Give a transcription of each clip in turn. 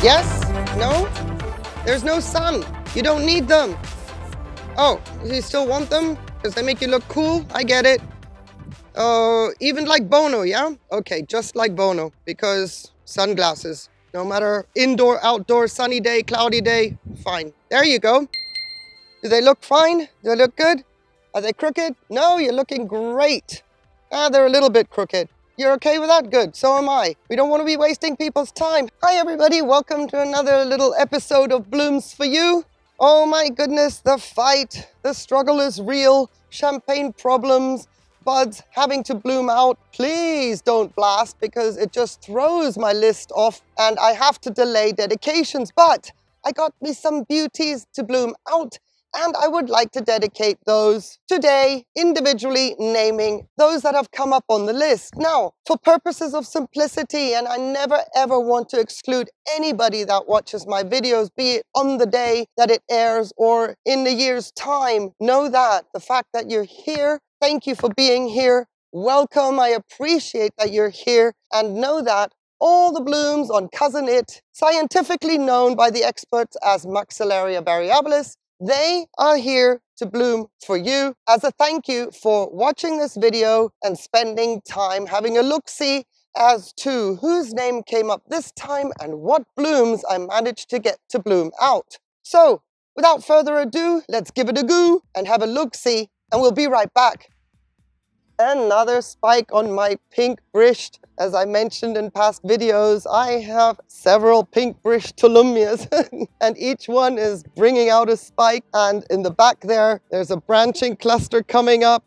Yes? No? There's no sun. You don't need them. Oh, you still want them? Because they make you look cool? I get it. Oh, even like Bono, yeah? Okay, just like Bono, because sunglasses. No matter indoor, outdoor, sunny day, cloudy day, fine. There you go. Do they look fine? Do they look good? Are they crooked? No, you're looking great. Ah, they're a little bit crooked. You're okay with that? Good. So am I. We don't want to be wasting people's time. Hi, everybody. Welcome to another little episode of Blooms For You. Oh, my goodness. The fight. The struggle is real. Champagne problems. Buds having to bloom out. Please don't blast because it just throws my list off and I have to delay dedications. But I got me some beauties to bloom out. And I would like to dedicate those today, individually naming those that have come up on the list. Now, for purposes of simplicity, and I never ever want to exclude anybody that watches my videos, be it on the day that it airs or in the year's time, know that the fact that you're here, thank you for being here, welcome, I appreciate that you're here, and know that all the blooms on Cousin It, scientifically known by the experts as Maxillaria variabilis, they are here to bloom for you as a thank you for watching this video and spending time having a look-see as to whose name came up this time and what blooms I managed to get to bloom out. So, without further ado, let's give it a go and have a look-see, and we'll be right back. Another spike on my pink brished. As I mentioned in past videos, I have several pink brished Tolumnias and each one is bringing out a spike. And in the back there, there's a branching cluster coming up,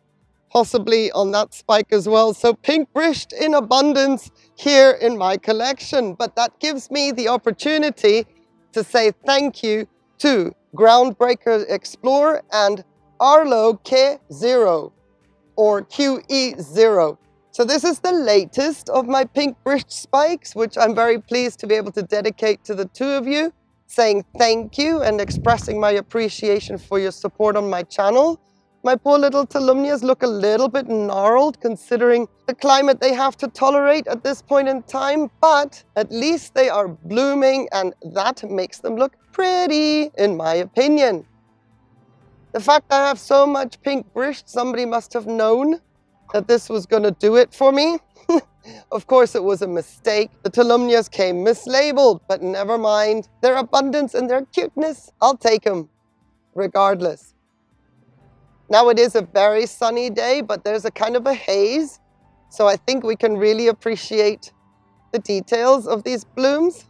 possibly on that spike as well. So pink brished in abundance here in my collection. But that gives me the opportunity to say thank you to Groundbreaker Explorer and Arlo K0. Or QE0. So this is the latest of my pink brished spikes, which I'm very pleased to be able to dedicate to the two of you, saying thank you and expressing my appreciation for your support on my channel. My poor little Tolumnias look a little bit gnarled considering the climate they have to tolerate at this point in time, but at least they are blooming and that makes them look pretty, in my opinion. The fact that I have so much pink brished, somebody must have known that this was going to do it for me. Of course, it was a mistake. The Tolumnias came mislabeled, but never mind. Their abundance and their cuteness, I'll take them, regardless. Now it is a very sunny day, but there's a kind of a haze. So I think we can really appreciate the details of these blooms.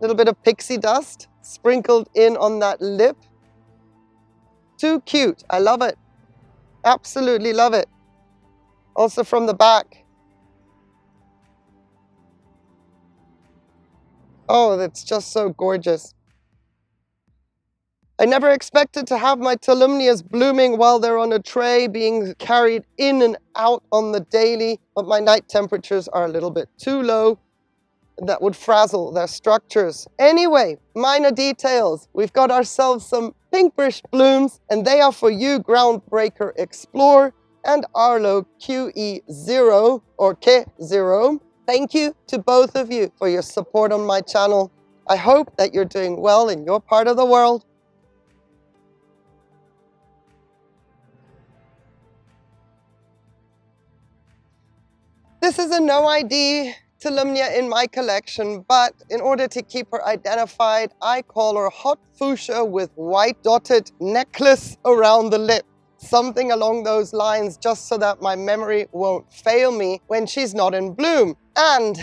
A little bit of pixie dust sprinkled in on that lip. Too cute. I love it. Absolutely love it. Also from the back. Oh, that's just so gorgeous. I never expected to have my Tolumnias blooming while they're on a tray, being carried in and out on the daily, but my night temperatures are a little bit too low. That would frazzle their structures. Anyway, minor details. We've got ourselves some pink brished blooms, and they are for you, Groundbreaker Explorer and Arlo QE0 or K0. Thank you to both of you for your support on my channel. I hope that you're doing well in your part of the world. This is a no ID Tolumnia in my collection, but in order to keep her identified, I call her hot fuchsia with white dotted necklace around the lip. Something along those lines, just so that my memory won't fail me when she's not in bloom. And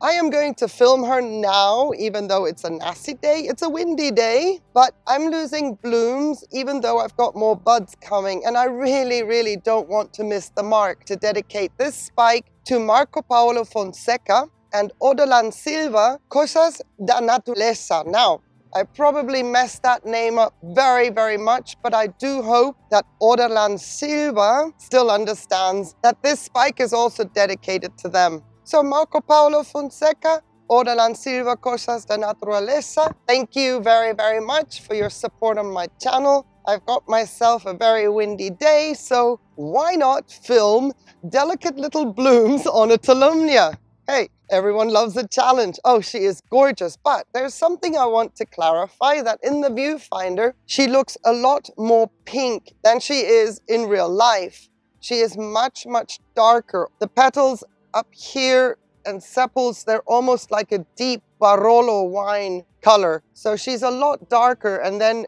I am going to film her now, even though it's a nasty day, it's a windy day, but I'm losing blooms even though I've got more buds coming, and I really don't want to miss the mark to dedicate this spike to Marco Paolo Fonseca and Odilon Silva, Coisas da Natureza. Now, I probably messed that name up very much, but I do hope that Odilon Silva still understands that this spike is also dedicated to them. So Marco Paolo Fonseca, Odilon Silva, Coisas da Natureza, thank you very much for your support on my channel. I've got myself a very windy day, so why not film delicate little blooms on a Tolumnia? Hey, everyone loves a challenge. Oh, she is gorgeous. But there's something I want to clarify, that in the viewfinder, she looks a lot more pink than she is in real life. She is much, much darker. The petals up here and sepals, they're almost like a deep Barolo wine color. So she's a lot darker. And then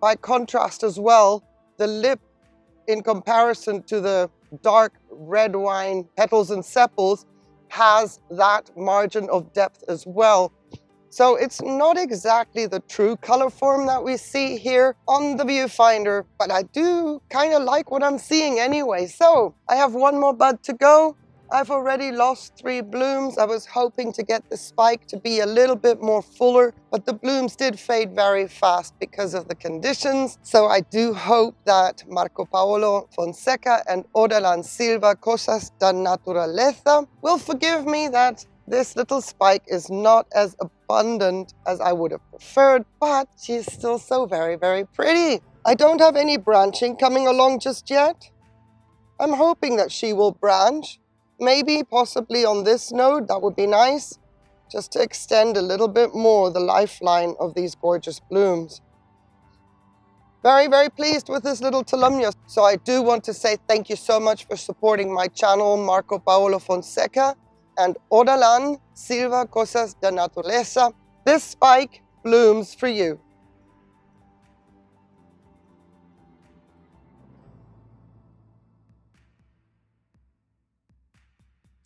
by contrast as well, the lip in comparison to the dark red wine petals and sepals has that margin of depth as well. So it's not exactly the true color form that we see here on the viewfinder, but I do kind of like what I'm seeing anyway. So I have one more bud to go. I've already lost 3 blooms. I was hoping to get the spike to be a little bit more fuller, but the blooms did fade very fast because of the conditions. So I do hope that Marco Paolo Fonseca and Odilon Silva, Coisas da Natureza, will forgive me that this little spike is not as abundant as I would have preferred, but she's still so very, very pretty. I don't have any branching coming along just yet. I'm hoping that she will branch. Maybe, possibly on this node, that would be nice, just to extend a little bit more the lifeline of these gorgeous blooms. Very, very pleased with this little Tolumnia. So I do want to say thank you so much for supporting my channel, Marco Paolo Fonseca and Odilon Silva, Coisas da Natureza. This spike blooms for you.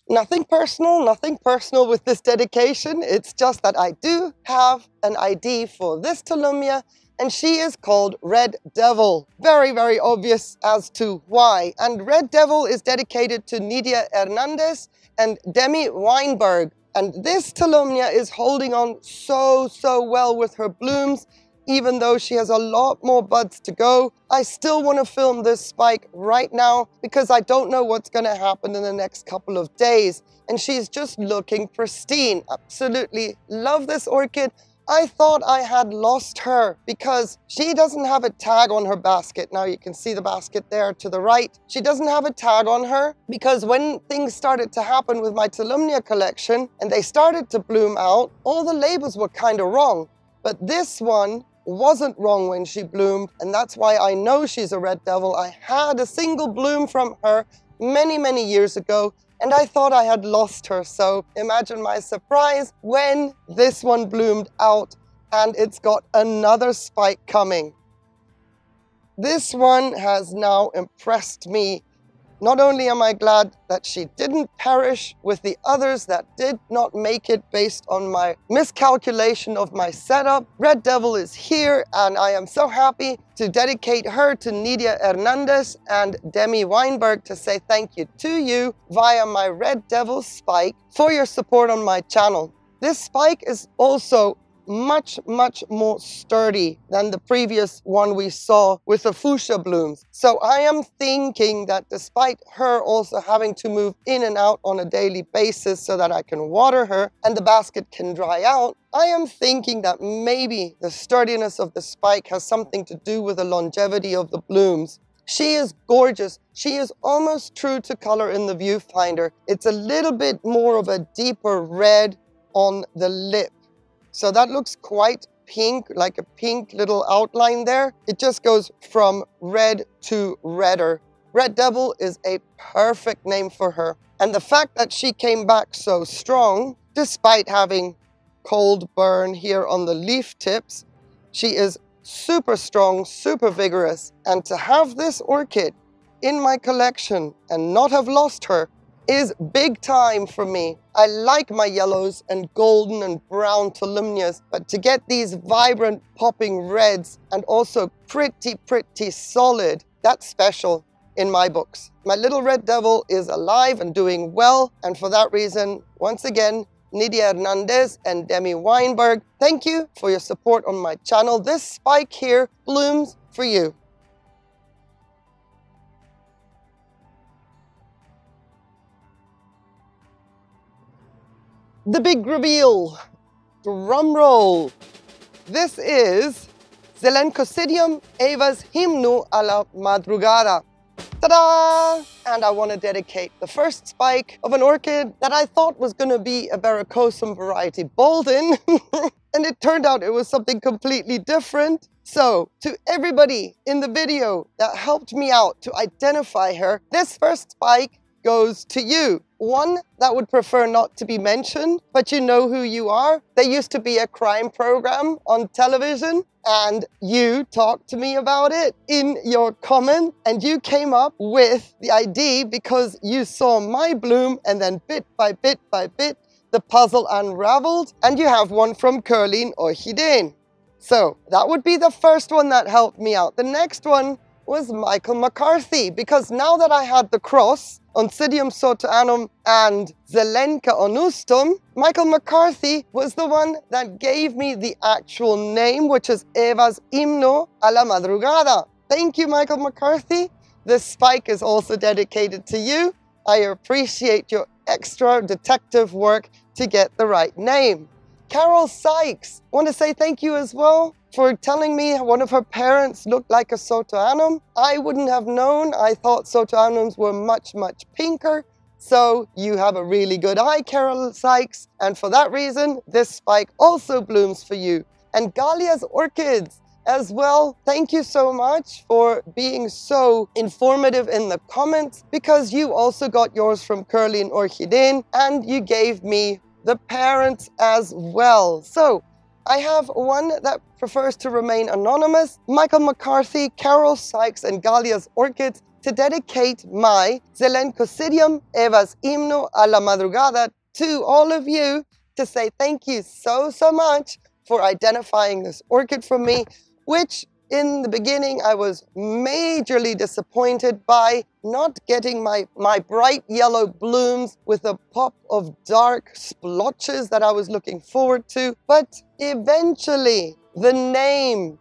Nothing personal with this dedication. It's just that I do have an ID for this Tolumnia, and she is called Red Devil. Very, very obvious as to why. And Red Devil is dedicated to Nidia Hernandez and Demi Weinberg. And this Tolumnia is holding on so, so well with her blooms. Even though she has a lot more buds to go, I still want to film this spike right now because I don't know what's going to happen in the next couple of days. And she's just looking pristine. Absolutely love this orchid. I thought I had lost her because she doesn't have a tag on her basket. Now you can see the basket there to the right. She doesn't have a tag on her because when things started to happen with my Tolumnia collection and they started to bloom out, all the labels were kind of wrong. But this one wasn't wrong when she bloomed, and that's why I know she's a Red Devil. I had a single bloom from her many, many years ago, and I thought I had lost her. So imagine my surprise when this one bloomed out and it's got another spike coming. This one has now impressed me. Not only am I glad that she didn't perish with the others that did not make it based on my miscalculation of my setup, Red Devil is here and I am so happy to dedicate her to Nidia Hernandez and Demi Weinberg to say thank you to you via my Red Devil spike for your support on my channel. This spike is also much, much more sturdy than the previous one we saw with the fuchsia blooms. So I am thinking that despite her also having to move in and out on a daily basis so that I can water her and the basket can dry out, I am thinking that maybe the sturdiness of the spike has something to do with the longevity of the blooms. She is gorgeous. She is almost true to color in the viewfinder. It's a little bit more of a deeper red on the lip. So that looks quite pink, like a pink little outline there. It just goes from red to redder. Red Devil is a perfect name for her. And the fact that she came back so strong, despite having cold burn here on the leaf tips, she is super strong, super vigorous. And to have this orchid in my collection and not have lost her is big time for me. I like my yellows and golden and brown Tolumnias, but to get these vibrant popping reds and also pretty, pretty solid, that's special in my books. My little Red Devil is alive and doing well, and for that reason, once again, Nidia Hernandez and Demi Weinberg, thank you for your support on my channel. This spike here blooms for you. The big reveal, drum roll. This is Zelenkocidium Eva's Himno a la Madrugada. Ta-da! And I want to dedicate the first spike of an orchid that I thought was going to be a Bericosum variety Bolden, and it turned out it was something completely different. So, to everybody in the video that helped me out to identify her, this first spike goes to you. One that would prefer not to be mentioned, but you know who you are. There used to be a crime program on television, and you talked to me about it in your comment, and you came up with the ID because you saw my bloom, and then bit by bit by bit, the puzzle unraveled, and you have one from Curline Orchidane. So that would be the first one that helped me out. The next one was Michael McCarthy, because now that I had the cross, Oncidium Sotoanum and Zelenka Onustum, Michael McCarthy was the one that gave me the actual name, which is Eva's Himno a la Madrugada. Thank you, Michael McCarthy. This spike is also dedicated to you. I appreciate your extra detective work to get the right name. Carol Sykes, I want to say thank you as well for telling me one of her parents looked like a Sotoanum. I wouldn't have known. I thought Sotoanums were much, much pinker. So you have a really good eye, Carol Sykes. And for that reason, this spike also blooms for you. And Galia's Orchids as well, thank you so much for being so informative in the comments, because you also got yours from Curline Orchidane, and you gave me the parents as well. So I have one that prefers to remain anonymous, Michael McCarthy, Carol Sykes, and Galia's Orchids, to dedicate my Zelenkocidium Eva's Himno a la Madrugada to all of you, to say thank you so, so much for identifying this orchid for me, which in the beginning I was majorly disappointed by not getting my bright yellow blooms with a pop of dark splotches that I was looking forward to. But eventually the name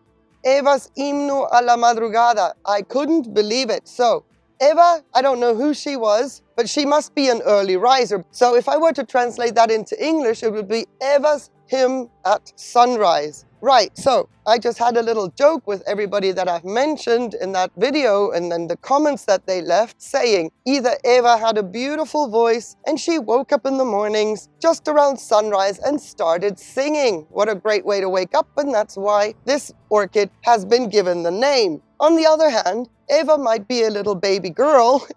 Eva's Himno a la Madrugada, I couldn't believe it. So Eva, I don't know who she was, but she must be an early riser. So if I were to translate that into English, it would be Eva's Hymn at Sunrise. Right, so I just had a little joke with everybody that I've mentioned in that video, and then the comments that they left, saying either Eva had a beautiful voice and she woke up in the mornings just around sunrise and started singing. What a great way to wake up, and that's why this orchid has been given the name. On the other hand, Eva might be a little baby girl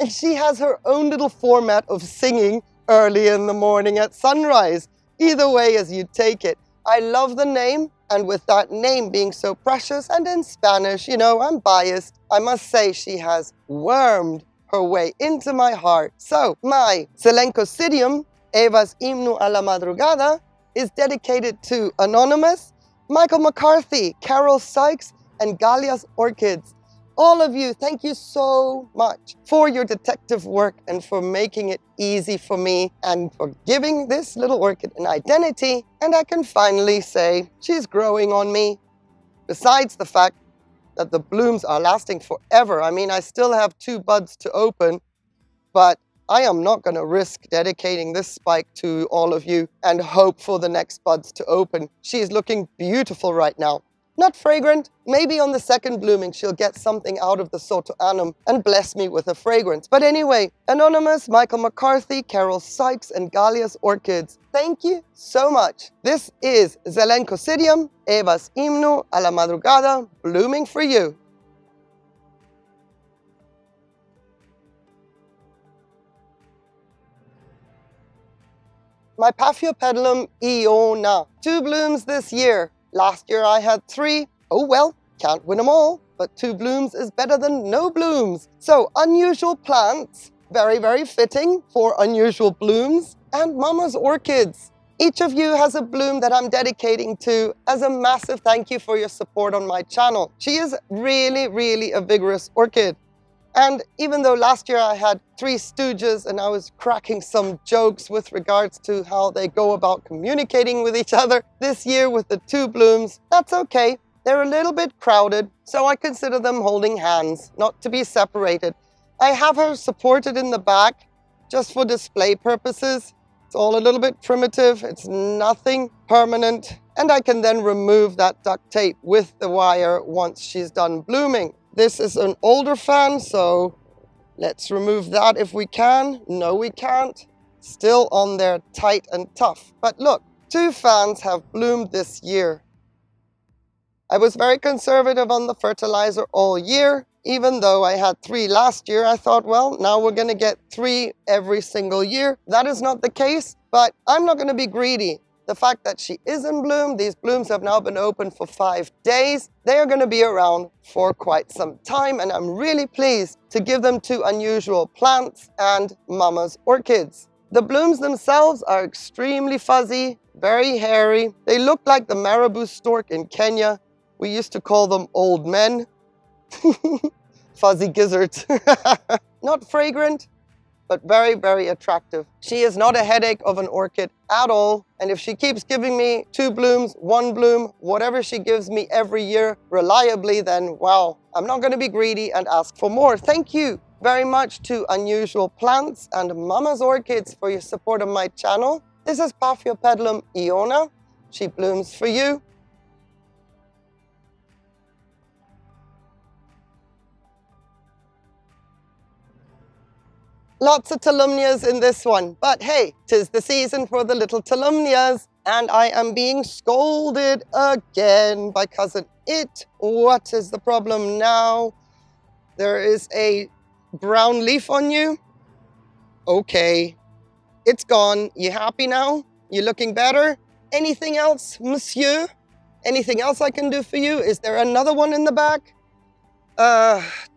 and she has her own little format of singing early in the morning at sunrise. Either way as you take it. I love the name, and with that name being so precious, and in Spanish, you know, I'm biased, I must say she has wormed her way into my heart. So my Zelenkocidium Eva's Himno a la Madrugada is dedicated to Anonymous, Michael McCarthy, Carol Sykes, and Galia's Orchids. All of you, thank you so much for your detective work and for making it easy for me and for giving this little orchid an identity. And I can finally say she's growing on me. Besides the fact that the blooms are lasting forever. I mean, I still have two buds to open, but I am not going to risk dedicating this spike to all of you and hope for the next buds to open. She is looking beautiful right now. Not fragrant, maybe on the second blooming she'll get something out of the Sotoanum and bless me with a fragrance. But anyway, Anonymous, Michael McCarthy, Carol Sykes, and Galia's Orchids, thank you so much. This is Zelenkocidium Eva's Himno a la Madrugada, blooming for you. My Paphiopedilum Iona, two blooms this year. Last year I had three. Oh well, can't win them all, but two blooms is better than no blooms. So Unusual Plants, very, very fitting for Unusual Blooms, and Mama's Orchids. Each of you has a bloom that I'm dedicating to as a massive thank you for your support on my channel. She is really, really a vigorous orchid. And even though last year I had three stooges and I was cracking some jokes with regards to how they go about communicating with each other, this year with the two blooms, that's okay. They're a little bit crowded, so I consider them holding hands, not to be separated. I have her supported in the back just for display purposes. It's all a little bit primitive. It's nothing permanent. And I can then remove that duct tape with the wire once she's done blooming. This is an older fan, so let's remove that if we can. No, we can't. Still on there, tight and tough. But look, two fans have bloomed this year. I was very conservative on the fertilizer all year. Even though I had three last year, I thought, well, now we're going to get three every single year. That is not the case, but I'm not going to be greedy. The fact that she is in bloom, these blooms have now been open for 5 days. They are going to be around for quite some time, and I'm really pleased to give them to Unusual Plants and Mama's Orchids. The blooms themselves are extremely fuzzy, very hairy. They look like the marabou stork in Kenya. We used to call them old men. Fuzzy gizzards. Not fragrant, but very, very attractive. She is not a headache of an orchid at all. And if she keeps giving me two blooms, one bloom, whatever she gives me every year reliably, then wow, I'm not going to be greedy and ask for more. Thank you very much to Unusual Plants and Mama's Orchids for your support of my channel. This is Paphiopedilum Iona. She blooms for you. Lots of Tolumnias in this one, but hey, 'tis the season for the little Tolumnias, and I am being scolded again by Cousin It. What is the problem now? There is a brown leaf on you. Okay, it's gone. You happy now? You looking better? Anything else, monsieur? Anything else I can do for you? Is there another one in the back?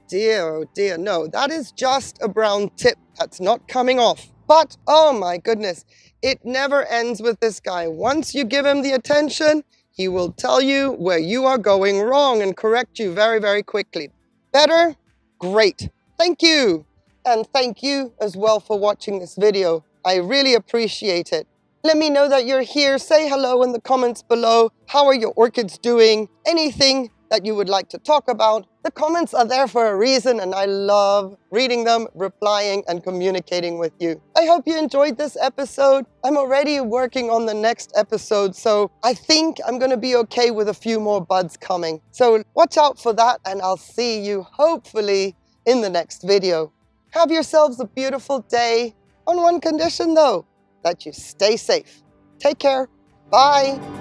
Dear, oh dear, no, that is just a brown tip. That's not coming off. But, oh my goodness, it never ends with this guy. Once you give him the attention, he will tell you where you are going wrong and correct you very, very quickly. Better? Great. Thank you. And thank you as well for watching this video. I really appreciate it. Let me know that you're here. Say hello in the comments below. How are your orchids doing? Anything that you would like to talk about. The comments are there for a reason, and I love reading them, replying, and communicating with you. I hope you enjoyed this episode. I'm already working on the next episode, so I think I'm gonna be okay with a few more buds coming. So watch out for that, and I'll see you hopefully in the next video. Have yourselves a beautiful day, on one condition though, that you stay safe. Take care, bye.